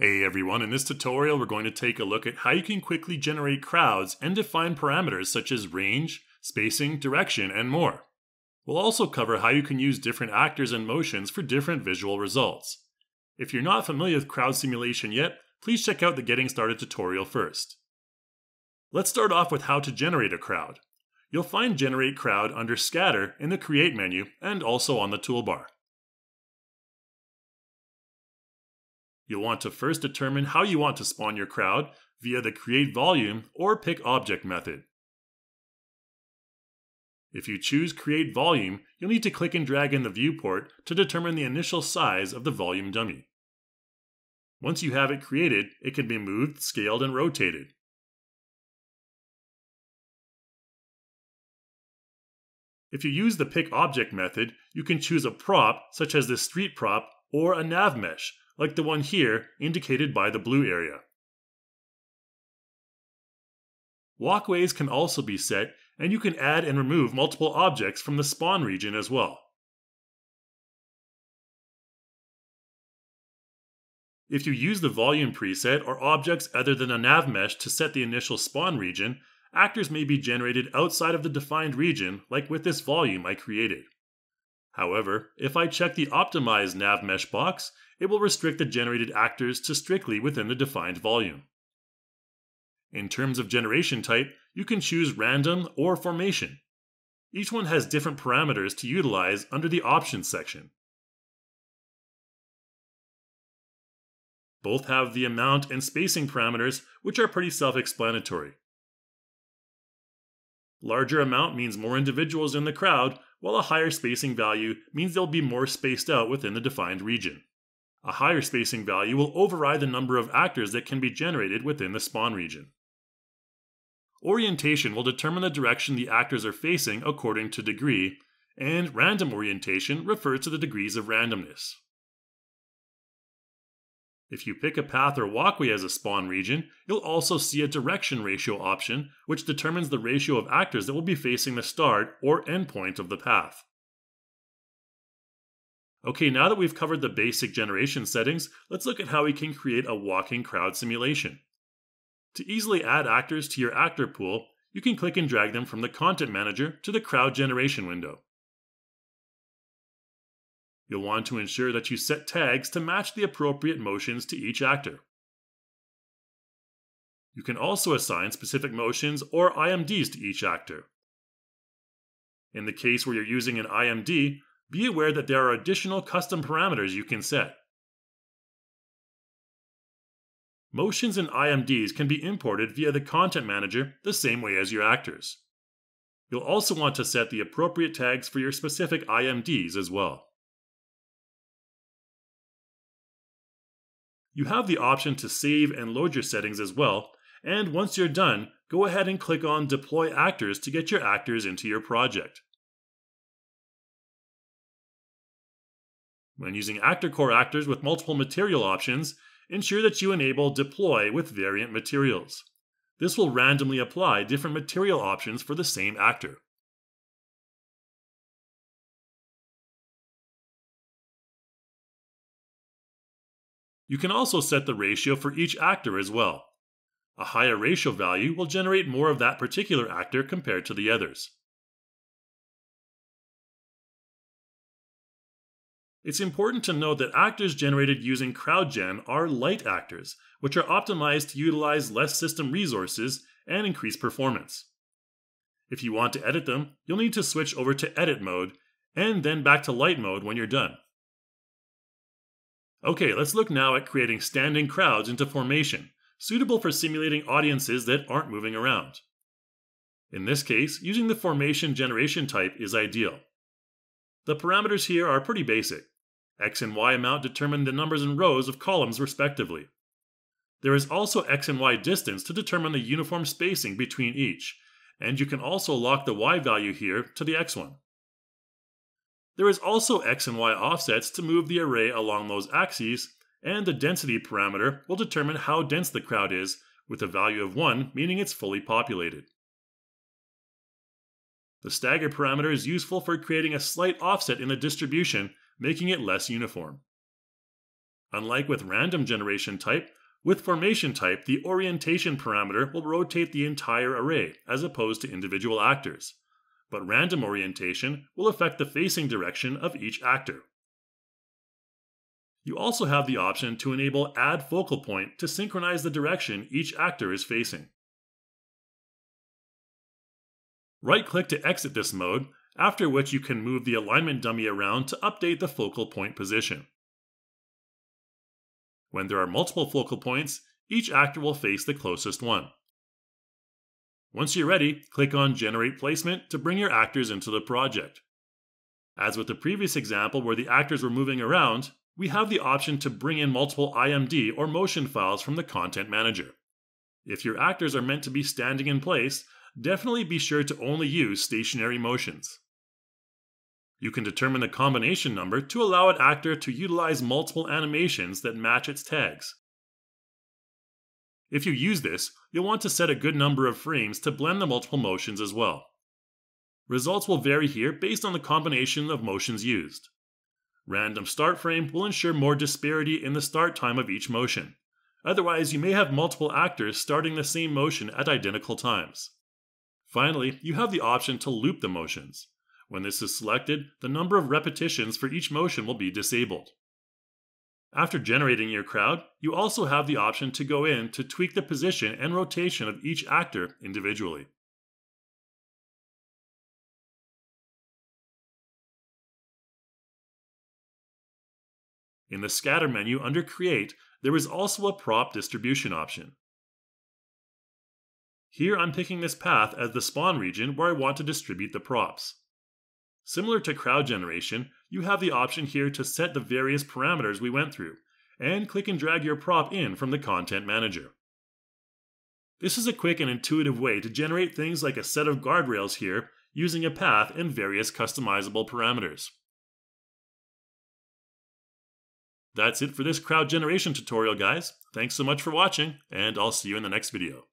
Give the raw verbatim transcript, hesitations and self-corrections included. Hey everyone, in this tutorial we're going to take a look at how you can quickly generate crowds and define parameters such as range, spacing, direction, and more. We'll also cover how you can use different actors and motions for different visual results. If you're not familiar with crowd simulation yet, please check out the Getting Started tutorial first. Let's start off with how to generate a crowd. You'll find Generate Crowd under Scatter in the Create menu and also on the toolbar. You'll want to first determine how you want to spawn your crowd via the Create Volume or Pick Object method. If you choose Create Volume, you'll need to click and drag in the viewport to determine the initial size of the volume dummy. Once you have it created, it can be moved, scaled, and rotated. If you use the Pick Object method, you can choose a prop such as this Street Prop or a nav mesh, like the one here, indicated by the blue area. Walkways can also be set, and you can add and remove multiple objects from the spawn region as well. If you use the volume preset or objects other than a nav mesh to set the initial spawn region, actors may be generated outside of the defined region, like with this volume I created. However, if I check the Optimize Nav Mesh box, it will restrict the generated actors to strictly within the defined volume. In terms of generation type, you can choose Random or Formation. Each one has different parameters to utilize under the Options section. Both have the amount and spacing parameters, which are pretty self-explanatory. Larger amount means more individuals in the crowd, while a higher spacing value means they'll be more spaced out within the defined region. A higher spacing value will override the number of actors that can be generated within the spawn region. Orientation will determine the direction the actors are facing according to degree, and random orientation refers to the degrees of randomness. If you pick a path or walkway as a spawn region, you'll also see a direction ratio option, which determines the ratio of actors that will be facing the start or end point of the path. Okay, now that we've covered the basic generation settings, let's look at how we can create a walking crowd simulation. To easily add actors to your actor pool, you can click and drag them from the Content Manager to the Crowd Generation window. You'll want to ensure that you set tags to match the appropriate motions to each actor. You can also assign specific motions or I M Ds to each actor. In the case where you're using an I M D, be aware that there are additional custom parameters you can set. Motions and I M Ds can be imported via the Content Manager the same way as your actors. You'll also want to set the appropriate tags for your specific I M Ds as well. You have the option to save and load your settings as well, and once you're done, go ahead and click on Deploy Actors to get your actors into your project. When using ActorCore Actors with multiple material options, ensure that you enable Deploy with Variant Materials. This will randomly apply different material options for the same actor. You can also set the ratio for each actor as well. A higher ratio value will generate more of that particular actor compared to the others. It's important to note that actors generated using CrowdGen are light actors, which are optimized to utilize less system resources and increase performance. If you want to edit them, you'll need to switch over to Edit Mode, and then back to Light Mode when you're done. Okay, let's look now at creating standing crowds into formation, suitable for simulating audiences that aren't moving around. In this case, using the formation generation type is ideal. The parameters here are pretty basic. X and Y amount determine the numbers and rows of columns respectively. There is also X and Y distance to determine the uniform spacing between each, and you can also lock the Y value here to the X one. There is also X and Y offsets to move the array along those axes, and the density parameter will determine how dense the crowd is, with a value of one meaning it's fully populated. The stagger parameter is useful for creating a slight offset in the distribution, making it less uniform. Unlike with random generation type, with formation type, the orientation parameter will rotate the entire array as opposed to individual actors, but random orientation will affect the facing direction of each actor. You also have the option to enable Add Focal Point to synchronize the direction each actor is facing. Right-click to exit this mode, after which you can move the alignment dummy around to update the focal point position. When there are multiple focal points, each actor will face the closest one. Once you're ready, click on Generate Placement to bring your actors into the project. As with the previous example where the actors were moving around, we have the option to bring in multiple I M D or motion files from the Content Manager. If your actors are meant to be standing in place, definitely be sure to only use stationary motions. You can determine the combination number to allow an actor to utilize multiple animations that match its tags. If you use this, you'll want to set a good number of frames to blend the multiple motions as well. Results will vary here based on the combination of motions used. Random start frame will ensure more disparity in the start time of each motion. Otherwise, you may have multiple actors starting the same motion at identical times. Finally, you have the option to loop the motions. When this is selected, the number of repetitions for each motion will be disabled. After generating your crowd, you also have the option to go in to tweak the position and rotation of each actor individually. In the Scatter menu under Create, there is also a prop distribution option. Here I'm picking this path as the spawn region where I want to distribute the props. Similar to crowd generation, you have the option here to set the various parameters we went through, and click and drag your prop in from the Content Manager. This is a quick and intuitive way to generate things like a set of guardrails here, using a path and various customizable parameters. That's it for this crowd generation tutorial, guys. Thanks so much for watching, and I'll see you in the next video.